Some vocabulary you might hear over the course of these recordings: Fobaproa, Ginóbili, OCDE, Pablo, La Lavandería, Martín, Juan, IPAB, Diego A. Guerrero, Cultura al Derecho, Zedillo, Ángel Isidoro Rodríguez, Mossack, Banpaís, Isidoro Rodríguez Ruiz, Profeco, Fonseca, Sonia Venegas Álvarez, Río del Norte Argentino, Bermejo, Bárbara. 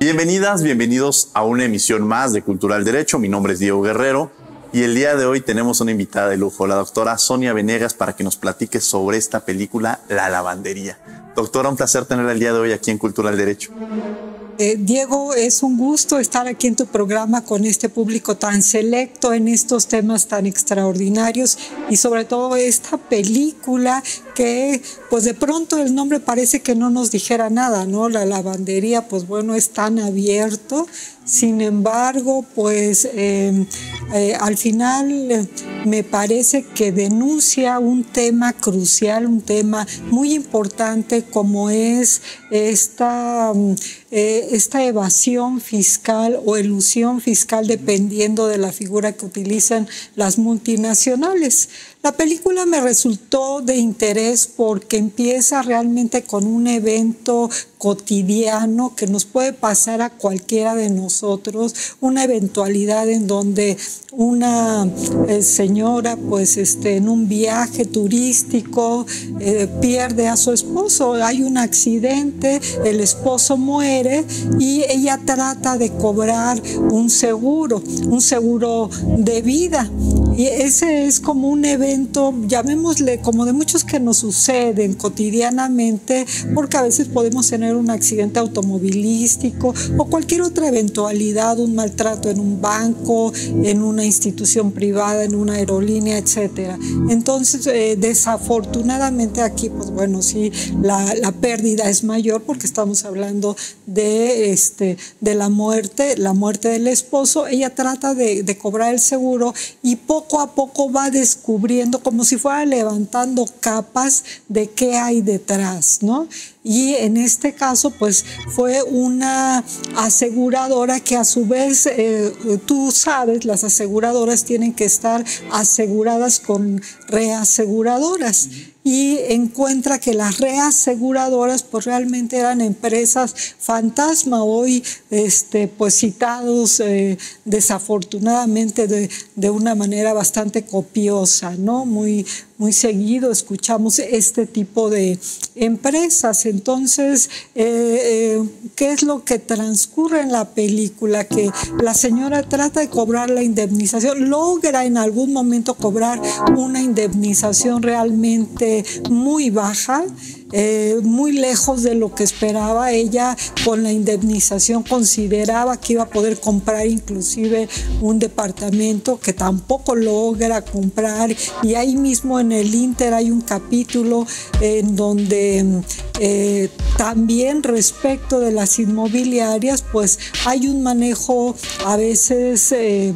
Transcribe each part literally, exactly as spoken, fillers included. Bienvenidas, bienvenidos a una emisión más de Cultura al Derecho. Mi nombre es Diego Guerrero y el día de hoy tenemos una invitada de lujo, la doctora Sonia Venegas, para que nos platique sobre esta película La Lavandería. Doctora, un placer tenerla el día de hoy aquí en Cultura al Derecho. Eh, Diego, es un gusto estar aquí en tu programa con este público tan selecto en estos temas tan extraordinarios y sobre todo esta película que pues de pronto el nombre parece que no nos dijera nada, ¿no? La lavandería, pues bueno, es tan abierto. Sin embargo, pues eh, eh, al final eh, me parece que denuncia un tema crucial, un tema muy importante como es esta, eh, esta evasión fiscal o elusión fiscal dependiendo de la figura que utilizan las multinacionales. La película me resultó de interés porque empieza realmente con un evento cotidiano que nos puede pasar a cualquiera de nosotros, una eventualidad en donde una eh, señora pues este, en un viaje turístico eh, pierde a su esposo, hay un accidente, el esposo muere y ella trata de cobrar un seguro, un seguro de vida. Y ese es como un evento, llamémosle, como de muchos que nos suceden cotidianamente, porque a veces podemos tener un accidente automovilístico o cualquier otra eventualidad, un maltrato en un banco, en una institución privada, en una aerolínea, etcétera. Entonces, eh, desafortunadamente aquí, pues bueno, sí, la, la pérdida es mayor porque estamos hablando de, este, de la muerte, la muerte del esposo. Ella trata de, de cobrar el seguro y poco Poco a poco va descubriendo, como si fuera levantando capas de qué hay detrás, ¿no? Y en este caso, pues, fue una aseguradora que a su vez, eh, tú sabes, las aseguradoras tienen que estar aseguradas con reaseguradoras. Y encuentra que las reaseguradoras pues realmente eran empresas fantasma, hoy este, pues citados eh, desafortunadamente de, de una manera bastante copiosa, ¿no? Muy, muy seguido escuchamos este tipo de empresas. Entonces, eh, eh, ¿qué es lo que transcurre en la película? Que la señora trata de cobrar la indemnización, logra en algún momento cobrar una indemnización realmente muy baja, eh, muy lejos de lo que esperaba. Ella con la indemnización consideraba que iba a poder comprar inclusive un departamento que tampoco logra comprar, y ahí mismo en el Inter hay un capítulo en donde eh, también respecto de las inmobiliarias pues hay un manejo a veces eh,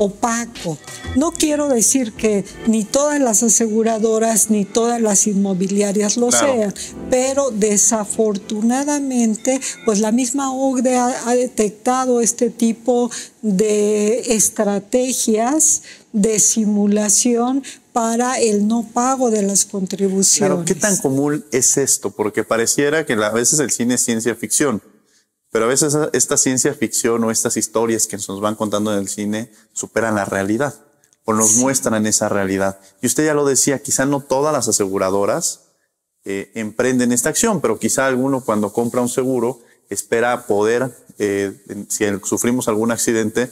opaco. No quiero decir que ni todas las aseguradoras ni todas las inmobiliarias lo claro. sean, pero desafortunadamente pues la misma O C D E ha, ha detectado este tipo de estrategias de simulación para el no pago de las contribuciones. Claro, ¿qué tan común es esto? Porque pareciera que a veces el cine es ciencia ficción, pero a veces esta ciencia ficción o estas historias que nos van contando en el cine superan la realidad. O nos sí. muestran esa realidad. Y usted ya lo decía, quizá no todas las aseguradoras eh, emprenden esta acción, pero quizá alguno cuando compra un seguro espera poder, eh, si sufrimos algún accidente,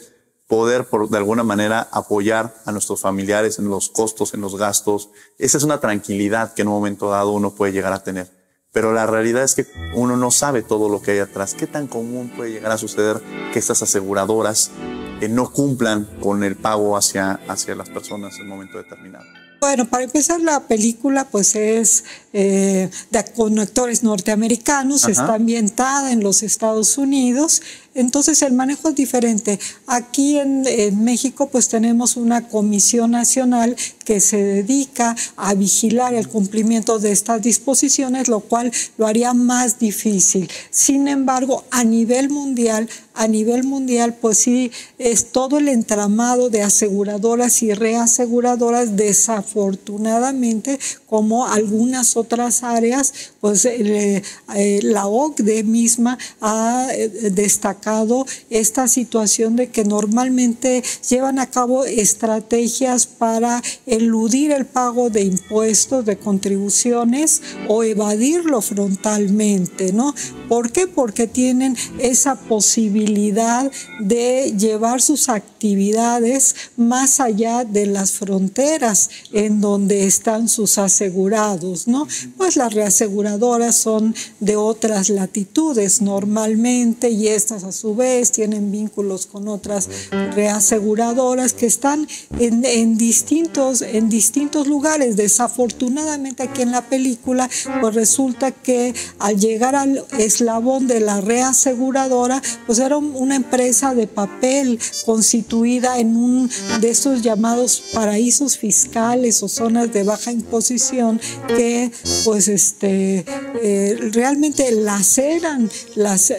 poder por, de alguna manera apoyar a nuestros familiares en los costos, en los gastos. Esa es una tranquilidad que en un momento dado uno puede llegar a tener. Pero la realidad es que uno no sabe todo lo que hay atrás. ¿Qué tan común puede llegar a suceder que estas aseguradoras que no cumplan con el pago hacia, hacia las personas en un momento determinado? Bueno, para empezar, la película pues es eh, de, con actores norteamericanos. Ajá. Está ambientada en los Estados Unidos. Entonces el manejo es diferente. Aquí en, en México pues tenemos una comisión nacional que se dedica a vigilar el cumplimiento de estas disposiciones, lo cual lo haría más difícil. Sin embargo, a nivel mundial, a nivel mundial pues sí es todo el entramado de aseguradoras y reaseguradoras, desafortunadamente, como algunas otras áreas, pues eh, eh, la O C D E misma ha eh, destacado esta situación de que normalmente llevan a cabo estrategias para eludir el pago de impuestos, de contribuciones, o evadirlo frontalmente, ¿no? ¿Por qué? Porque tienen esa posibilidad de llevar sus actividades más allá de las fronteras en donde están sus asegurados, ¿no? Pues las reaseguradoras son de otras latitudes normalmente, y estas a su vez tienen vínculos con otras reaseguradoras que están en, en distintos en distintos lugares. Desafortunadamente aquí en la película pues resulta que al llegar al eslabón de la reaseguradora pues era una empresa de papel constituida en un de estos llamados paraísos fiscales o zonas de baja imposición que pues este eh, realmente laceran las,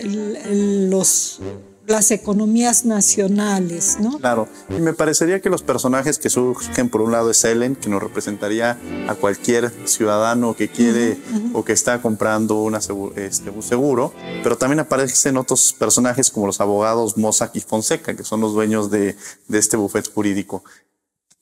los... las economías nacionales, ¿no? Claro, y me parecería que los personajes que surgen, por un lado es Ellen, que nos representaría a cualquier ciudadano que quiere uh-huh, uh-huh. o que está comprando una seguro, este, un seguro, pero también aparecen otros personajes como los abogados Mossack y Fonseca, que son los dueños de, de este bufete jurídico.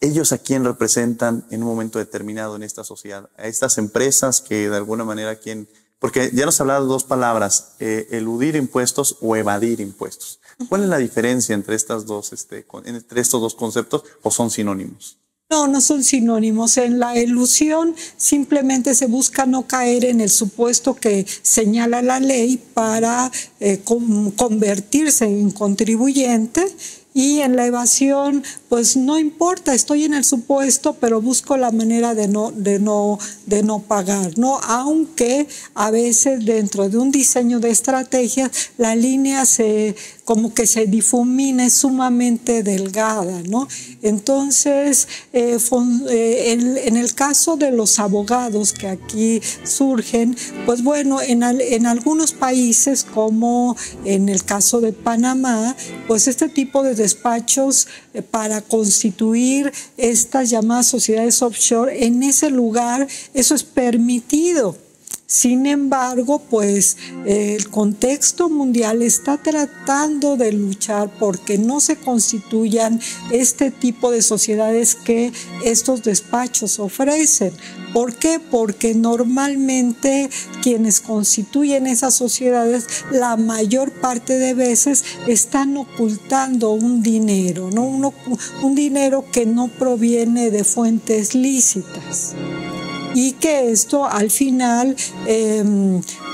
¿Ellos a quién representan en un momento determinado en esta sociedad? A estas empresas que de alguna manera quieren... Porque ya nos hablaba de dos palabras, eh, eludir impuestos o evadir impuestos. ¿Cuál es la diferencia entre, estas dos, este, entre estos dos conceptos, o son sinónimos? No, no son sinónimos. En la elusión simplemente se busca no caer en el supuesto que señala la ley para eh, convertirse en contribuyente. Y en la evasión, pues no importa, estoy en el supuesto, pero busco la manera de no, de no, de no pagar, ¿no? Aunque a veces dentro de un diseño de estrategias la línea se como que se difumina, es sumamente delgada, ¿no? Entonces, eh, fon, eh, en, en el caso de los abogados que aquí surgen, pues bueno, en, al, en algunos países, como en el caso de Panamá, pues este tipo de despachos eh, para constituir estas llamadas sociedades offshore, en ese lugar eso es permitido. Sin embargo, pues el contexto mundial está tratando de luchar porque no se constituyan este tipo de sociedades que estos despachos ofrecen. ¿Por qué? Porque normalmente quienes constituyen esas sociedades, la mayor parte de veces están ocultando un dinero, ¿no? un, un dinero que no proviene de fuentes lícitas. Y que esto al final eh,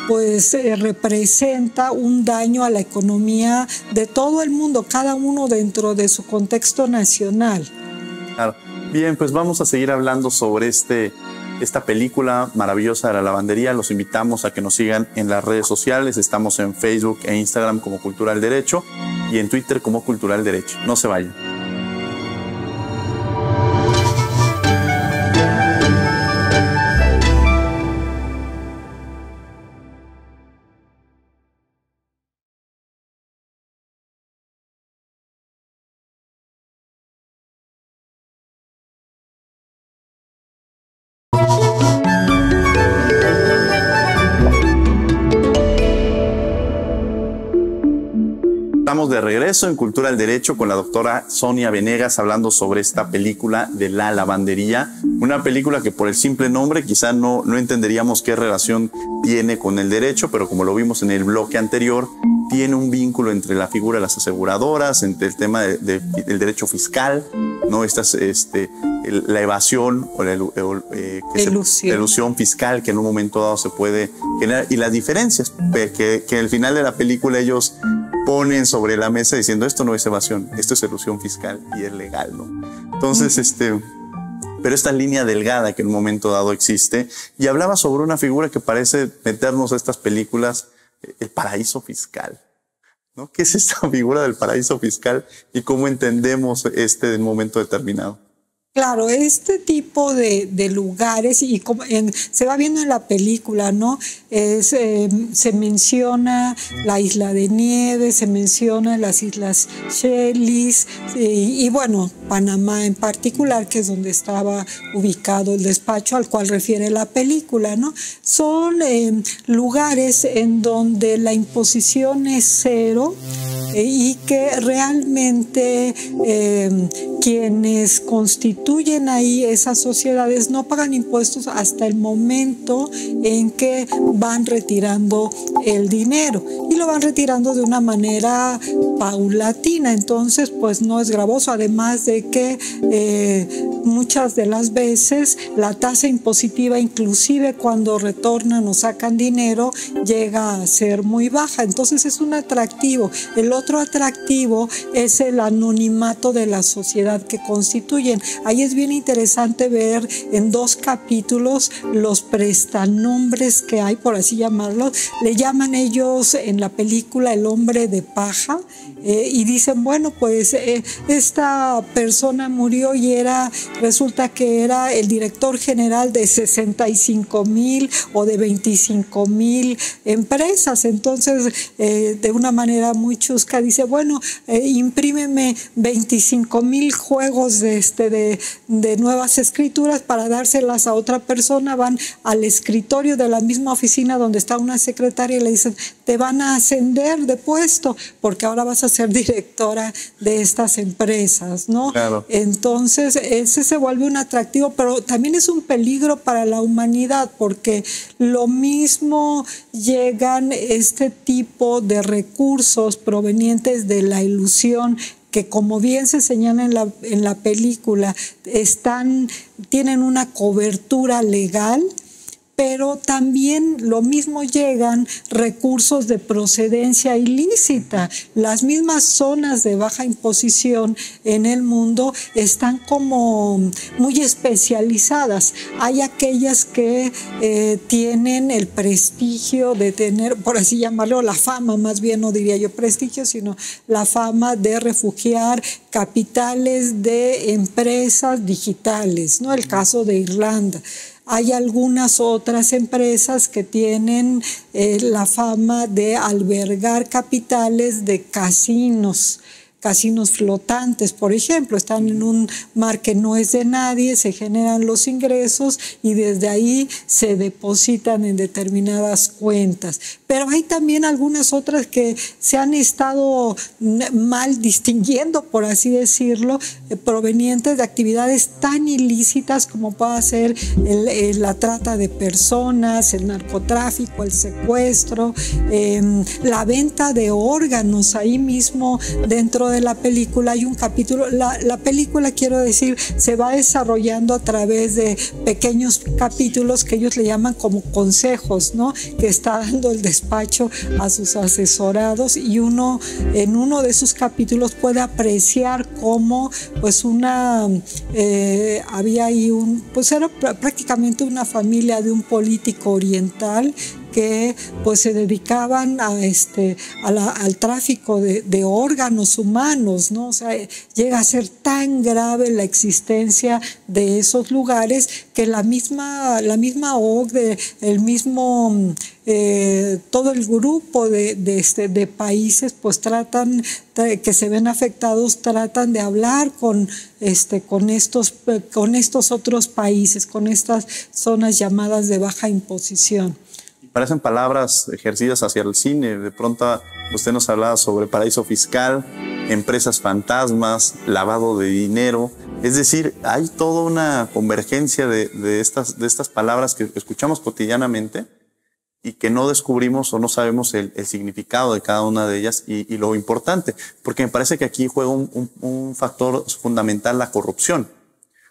pues eh, representa un daño a la economía de todo el mundo, cada uno dentro de su contexto nacional. Claro. Bien, pues vamos a seguir hablando sobre este, esta película maravillosa de La Lavandería. Los invitamos a que nos sigan en las redes sociales. Estamos en Facebook e Instagram como Cultura al Derecho y en Twitter como Cultura al Derecho. No se vayan. De regreso en Cultura al Derecho con la doctora Sonia Venegas hablando sobre esta película de La Lavandería, una película que por el simple nombre quizá no, no entenderíamos qué relación tiene con el derecho, pero como lo vimos en el bloque anterior, tiene un vínculo entre la figura de las aseguradoras, entre el tema de, de, del derecho fiscal, ¿no? Esta es, este, el, la evasión o la, el, eh, que se, la ilusión fiscal que en un momento dado se puede generar, y las diferencias que, que al final de la película ellos ponen sobre la mesa diciendo esto no es evasión, esto es elusión fiscal y es legal, ¿no? Entonces, mm. este, pero esta línea delgada que en un momento dado existe, y hablaba sobre una figura que parece meternos a estas películas, el paraíso fiscal. ¿no? ¿Qué es esta figura del paraíso fiscal y cómo entendemos este en un momento determinado? Claro, este tipo de, de lugares, y como en, se va viendo en la película, ¿no? Es, eh, se menciona la isla de Nieves, se menciona las islas Shellis, y, y bueno, Panamá en particular, que es donde estaba ubicado el despacho al cual refiere la película, ¿no? Son eh, lugares en donde la imposición es cero eh, y que realmente eh, quienes constituyen Constituyen ahí esas sociedades no pagan impuestos hasta el momento en que van retirando el dinero, y lo van retirando de una manera paulatina. Entonces pues no es gravoso, además de que eh, muchas de las veces la tasa impositiva, inclusive cuando retornan o sacan dinero, llega a ser muy baja. Entonces es un atractivo. El otro atractivo es el anonimato de la sociedad que constituyen. Ahí es bien interesante ver en dos capítulos los prestanombres que hay, por así llamarlos. Le llaman ellos en la película el hombre de paja, eh, y dicen, bueno, pues eh, esta persona murió y era, resulta que era el director general de sesenta y cinco mil o de veinticinco mil empresas. Entonces, eh, de una manera muy chusca, dice, bueno, eh, imprímeme veinticinco mil juegos de este de De, de nuevas escrituras para dárselas a otra persona. Van al escritorio de la misma oficina donde está una secretaria y le dicen, te van a ascender de puesto porque ahora vas a ser directora de estas empresas, ¿no? Claro. Entonces ese se vuelve un atractivo, pero también es un peligro para la humanidad, porque lo mismo llegan este tipo de recursos provenientes de la ilusión, que como bien se señala en la, en la película, están, tienen una cobertura legal, pero también lo mismo llegan recursos de procedencia ilícita. Las mismas zonas de baja imposición en el mundo están como muy especializadas. Hay aquellas que eh, tienen el prestigio de tener, por así llamarlo, la fama, más bien no diría yo prestigio, sino la fama de refugiar capitales de empresas digitales, ¿no? El caso de Irlanda. Hay algunas otras empresas que tienen eh, la fama de albergar capitales de casinos, casinos flotantes, por ejemplo. Están en un mar que no es de nadie, se generan los ingresos y desde ahí se depositan en determinadas cuentas. Pero hay también algunas otras que se han estado mal distinguiendo, por así decirlo, eh, provenientes de actividades tan ilícitas como pueda ser el, el, la trata de personas, el narcotráfico, el secuestro, eh, la venta de órganos. Ahí mismo dentro de de la película hay un capítulo. La, la película, quiero decir, se va desarrollando a través de pequeños capítulos que ellos le llaman como consejos, ¿no? Que está dando el despacho a sus asesorados, y uno en uno de esos capítulos puede apreciar cómo pues una eh, había ahí un pues era prácticamente una familia de un político oriental que pues se dedicaban a este a la, al tráfico de, de órganos humanos, ¿no? O sea, llega a ser tan grave la existencia de esos lugares que la misma la misma O C D E, el mismo Eh, todo el grupo de, de, este, de países pues tratan, que se ven afectados, tratan de hablar con, este, con, estos, con estos otros países, con estas zonas llamadas de baja imposición. Parecen palabras ejercidas hacia el cine. De pronto usted nos hablaba sobre paraíso fiscal, empresas fantasmas, lavado de dinero. Es decir, hay toda una convergencia de, de, estas, de estas palabras que escuchamos cotidianamente y que no descubrimos o no sabemos el, el significado de cada una de ellas y, y lo importante, porque me parece que aquí juega un, un, un factor fundamental, la corrupción.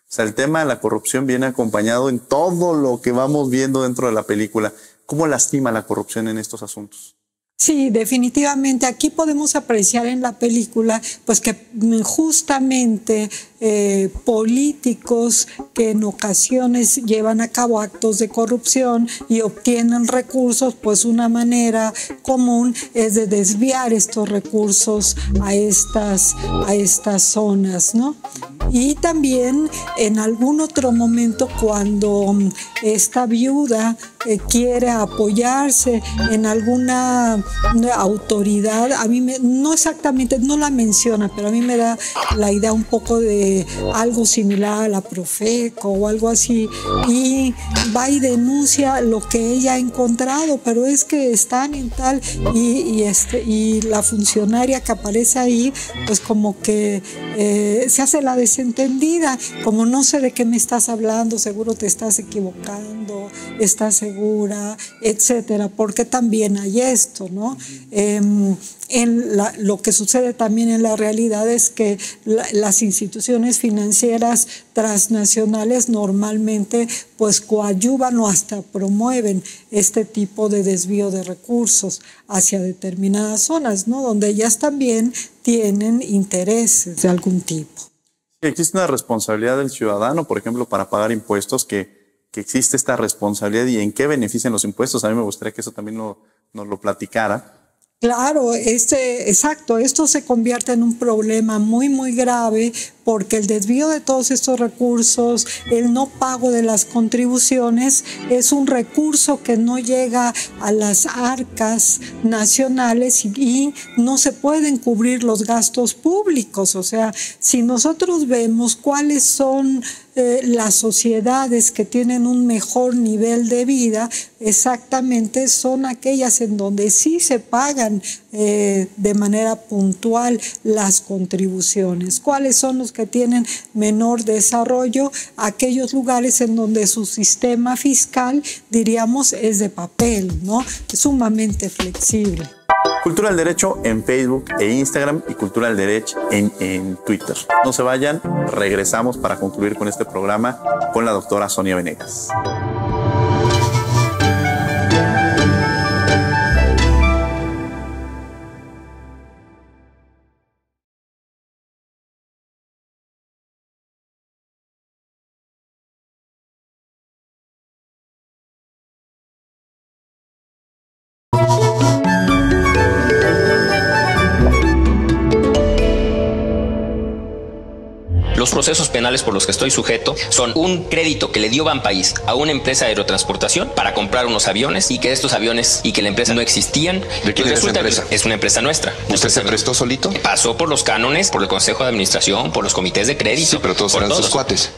O sea, el tema de la corrupción viene acompañado en todo lo que vamos viendo dentro de la película. ¿Cómo lastima la corrupción en estos asuntos? Sí, definitivamente. Aquí podemos apreciar en la película pues que justamente eh, políticos que en ocasiones llevan a cabo actos de corrupción y obtienen recursos, pues una manera común es de desviar estos recursos a estas, a estas zonas, ¿no? Y también en algún otro momento cuando esta viuda eh, quiere apoyarse en alguna autoridad, a mí me, no exactamente, no la menciona, pero a mí me da la idea un poco de algo similar a la Profeco o algo así, y va y denuncia lo que ella ha encontrado, pero es que están en tal, y, y, este, y la funcionaria que aparece ahí, pues como que eh, se hace la desentendida, como no sé de qué me estás hablando, seguro te estás equivocando, estás segura, etcétera, porque también hay esto, ¿no? Eh, en la, lo que sucede también en la realidad es que la, las instituciones financieras transnacionales normalmente pues coadyuvan o hasta promueven este tipo de desvío de recursos hacia determinadas zonas, ¿no? Donde ellas también tienen intereses de algún tipo. Existe una responsabilidad del ciudadano, por ejemplo, para pagar impuestos, que, que existe esta responsabilidad y en qué benefician los impuestos. A mí me gustaría que eso también lo, nos lo platicara. Claro, este, exacto, esto se convierte en un problema muy, muy grave porque el desvío de todos estos recursos, el no pago de las contribuciones, es un recurso que no llega a las arcas nacionales y, y no se pueden cubrir los gastos públicos. O sea, si nosotros vemos cuáles son Eh, las sociedades que tienen un mejor nivel de vida, exactamente son aquellas en donde sí se pagan eh, de manera puntual las contribuciones. ¿Cuáles son los que tienen menor desarrollo? Aquellos lugares en donde su sistema fiscal, diríamos, es de papel, ¿no? Es sumamente flexible. Cultura al Derecho en Facebook e Instagram y Cultura al Derecho en, en Twitter. No se vayan, regresamos para concluir con este programa con la doctora Sonia Venegas. Los procesos penales por los que estoy sujeto son un crédito que le dio Banpaís a una empresa de aerotransportación para comprar unos aviones y que estos aviones y que la empresa no existían. ¿De quién es esa empresa? Es una empresa nuestra. ¿Usted se prestó solito? Pasó por los cánones, por el Consejo de Administración, por los comités de crédito. Sí, pero todos eran sus cuates.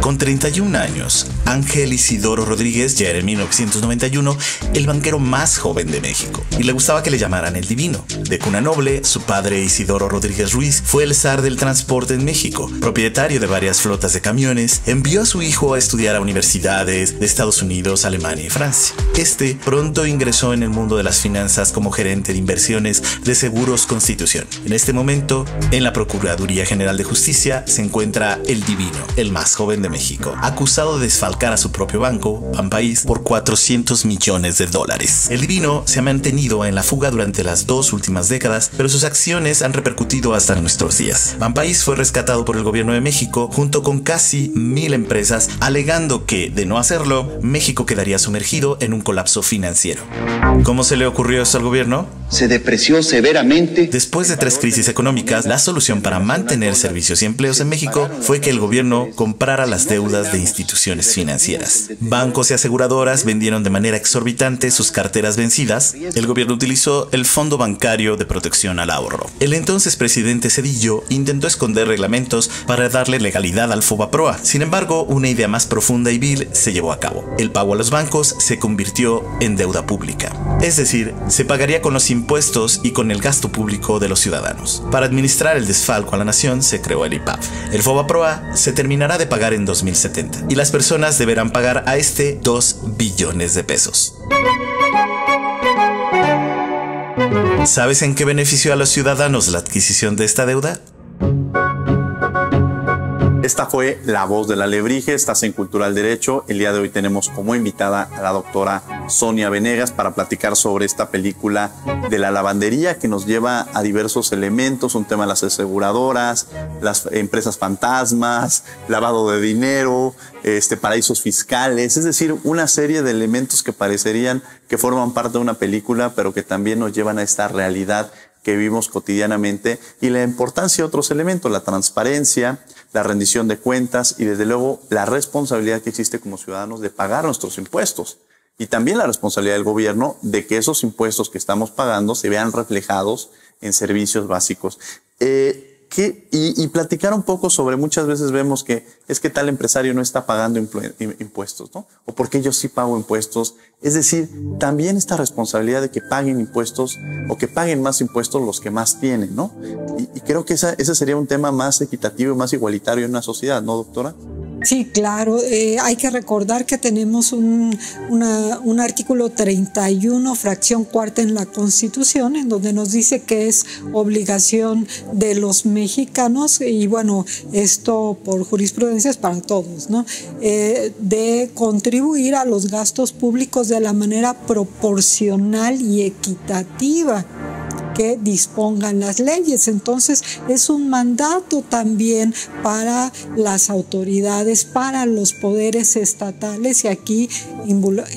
Con treinta y un años, Ángel Isidoro Rodríguez ya era en mil novecientos noventa y uno el banquero más joven de México y le gustaba que le llamaran el Divino. De cuna noble, su padre Isidoro Rodríguez Ruiz fue el zar del transporte en México, propietario de varias flotas de camiones, envió a su hijo a estudiar a universidades de Estados Unidos, Alemania y Francia. Este pronto ingresó en el mundo de las finanzas como gerente de inversiones de Seguros Constitución. En este momento, en la Procuraduría General de Justicia se encuentra el Divino, el más joven de México, acusado de desfalcar a su propio banco, Banpaís, por cuatrocientos millones de dólares. El Divino se ha mantenido en la fuga durante las dos últimas décadas, pero sus acciones han repercutido hasta nuestros días. Banpaís fue rescatado por el gobierno de México junto con casi mil empresas, alegando que, de no hacerlo, México quedaría sumergido en un colapso financiero. ¿Cómo se le ocurrió eso al gobierno? Se depreció severamente. Después de tres crisis económicas, la solución para mantener servicios y empleos en México fue que el gobierno comprara las deudas de instituciones financieras. Bancos y aseguradoras vendieron de manera exorbitante sus carteras vencidas. El gobierno utilizó el Fondo Bancario de Protección al Ahorro. El entonces presidente Zedillo intentó esconder reglamentos para darle legalidad al Fobaproa. Sin embargo, una idea más profunda y vil se llevó a cabo. El pago a los bancos se convirtió en deuda pública. Es decir, se pagaría con los impuestos y con el gasto público de los ciudadanos. Para administrar el desfalco a la nación se creó el I P A B. El Fobaproa se terminará de pagar en dos mil setenta y las personas deberán pagar a este dos billones de pesos. ¿Sabes en qué benefició a los ciudadanos la adquisición de esta deuda? Esta fue La Voz del Alebrije. Estás en Cultura al Derecho. El día de hoy tenemos como invitada a la doctora Sonia Venegas para platicar sobre esta película de La Lavandería, que nos lleva a diversos elementos, un tema de las aseguradoras, las empresas fantasmas, lavado de dinero, este, paraísos fiscales, es decir, una serie de elementos que parecerían que forman parte de una película, pero que también nos llevan a esta realidad que vivimos cotidianamente, y la importancia de otros elementos, la transparencia, la rendición de cuentas y desde luego la responsabilidad que existe como ciudadanos de pagar nuestros impuestos, y también la responsabilidad del gobierno de que esos impuestos que estamos pagando se vean reflejados en servicios básicos. Eh, que, y, y platicar un poco sobre, muchas veces vemos que es que tal empresario no está pagando impuestos, ¿no? O porque yo sí pago impuestos. Es decir, también esta responsabilidad de que paguen impuestos o que paguen más impuestos los que más tienen, ¿no? Y, y creo que esa, ese sería un tema más equitativo y más igualitario en una sociedad, ¿no, doctora? Sí, claro. Eh, hay que recordar que tenemos un, una, un artículo treinta y uno, fracción cuarta en la Constitución, en donde nos dice que es obligación de los mexicanos, y bueno, esto por jurisprudencia es para todos, ¿no? Eh, de contribuir a los gastos públicos de la manera proporcional y equitativa que dispongan las leyes. Entonces es un mandato también para las autoridades, para los poderes estatales, y aquí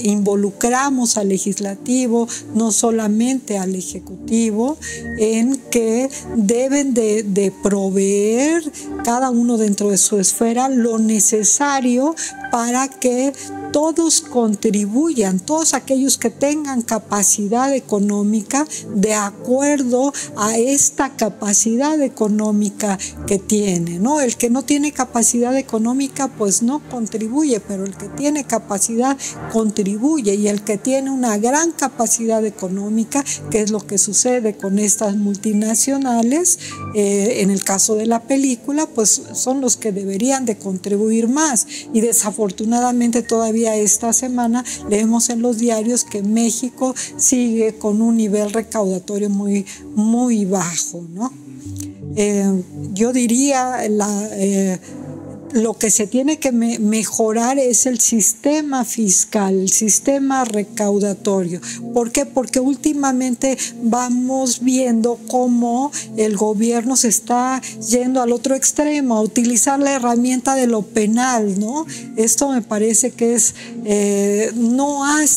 involucramos al legislativo, no solamente al ejecutivo, en que deben de, de proveer cada uno dentro de su esfera lo necesario para que todos contribuyan, todos aquellos que tengan capacidad económica, de acuerdo a esta capacidad económica que tiene, ¿no? El que no tiene capacidad económica pues no contribuye, pero el que tiene capacidad contribuye, y el que tiene una gran capacidad económica, que es lo que sucede con estas multinacionales, eh, en el caso de la película, pues son los que deberían de contribuir más, y desafortunadamente todavía esta semana leemos en los diarios que México sigue con un nivel recaudatorio muy, muy bajo, ¿no? Eh, yo diría la... Eh, Lo que se tiene que me mejorar es el sistema fiscal, el sistema recaudatorio. ¿Por qué? Porque últimamente vamos viendo cómo el gobierno se está yendo al otro extremo, a utilizar la herramienta de lo penal, ¿no? Esto me parece que es... Eh, no has...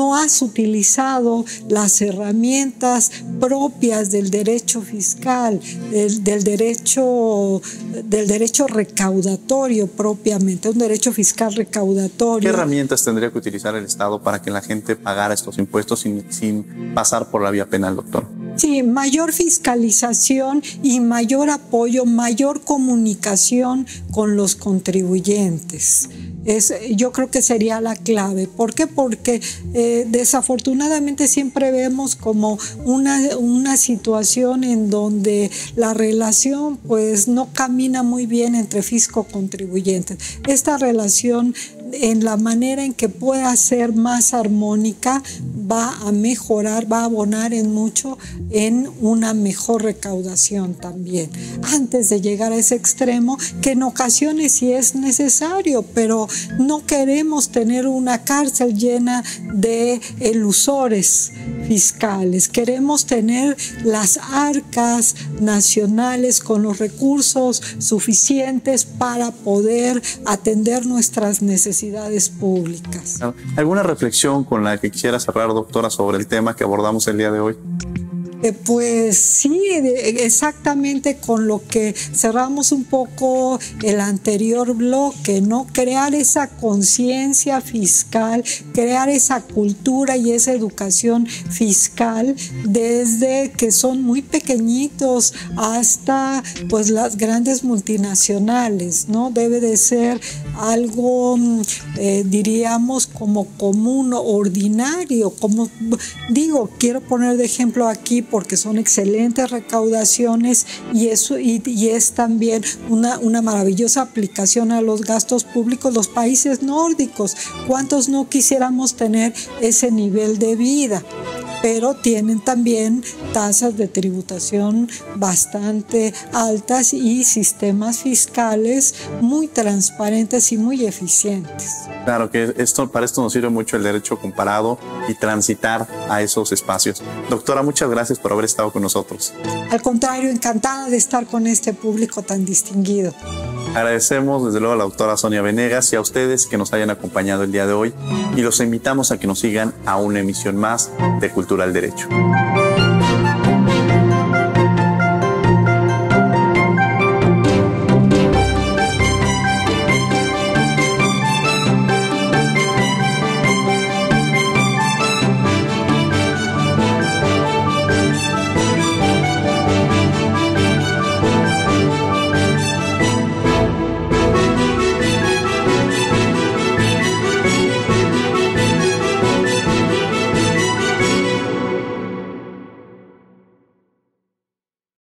no has utilizado las herramientas propias del derecho fiscal, del, del, derecho, del derecho recaudatorio propiamente, un derecho fiscal recaudatorio. ¿Qué herramientas tendría que utilizar el Estado para que la gente pagara estos impuestos sin, sin pasar por la vía penal, doctor? Sí, mayor fiscalización y mayor apoyo, mayor comunicación con los contribuyentes. Es, yo creo que sería la clave. ¿Por qué? Porque eh, desafortunadamente siempre vemos como una, una situación en donde la relación pues no camina muy bien entre fisco-contribuyentes. Esta relación, en la manera en que pueda ser más armónica, va a mejorar, va a abonar en mucho en una mejor recaudación también, antes de llegar a ese extremo, que en ocasiones sí es necesario, pero no queremos tener una cárcel llena de elusores fiscales. Queremos tener las arcas nacionales con los recursos suficientes para poder atender nuestras necesidades públicas. ¿Alguna reflexión con la que quisiera cerrar, doctora, sobre el tema que abordamos el día de hoy? Eh, pues sí, exactamente con lo que cerramos un poco el anterior bloque, ¿no? Crear esa conciencia fiscal, crear esa cultura y esa educación fiscal desde que son muy pequeñitos hasta pues las grandes multinacionales, ¿no? Debe de ser algo, eh, diríamos, como común, ordinario, como digo, quiero poner de ejemplo aquí, porque son excelentes recaudaciones y, eso, y, y es también una, una maravillosa aplicación a los gastos públicos. Los países nórdicos, ¿cuántos no quisiéramos tener ese nivel de vida? pero tienen también tasas de tributación bastante altas y sistemas fiscales muy transparentes y muy eficientes. Claro que esto, para esto nos sirve mucho el derecho comparado y transitar a esos espacios. Doctora, muchas gracias por haber estado con nosotros. Al contrario, encantada de estar con este público tan distinguido. Agradecemos desde luego a la doctora Sonia Venegas y a ustedes que nos hayan acompañado el día de hoy, y los invitamos a que nos sigan a una emisión más de Cultura al Derecho.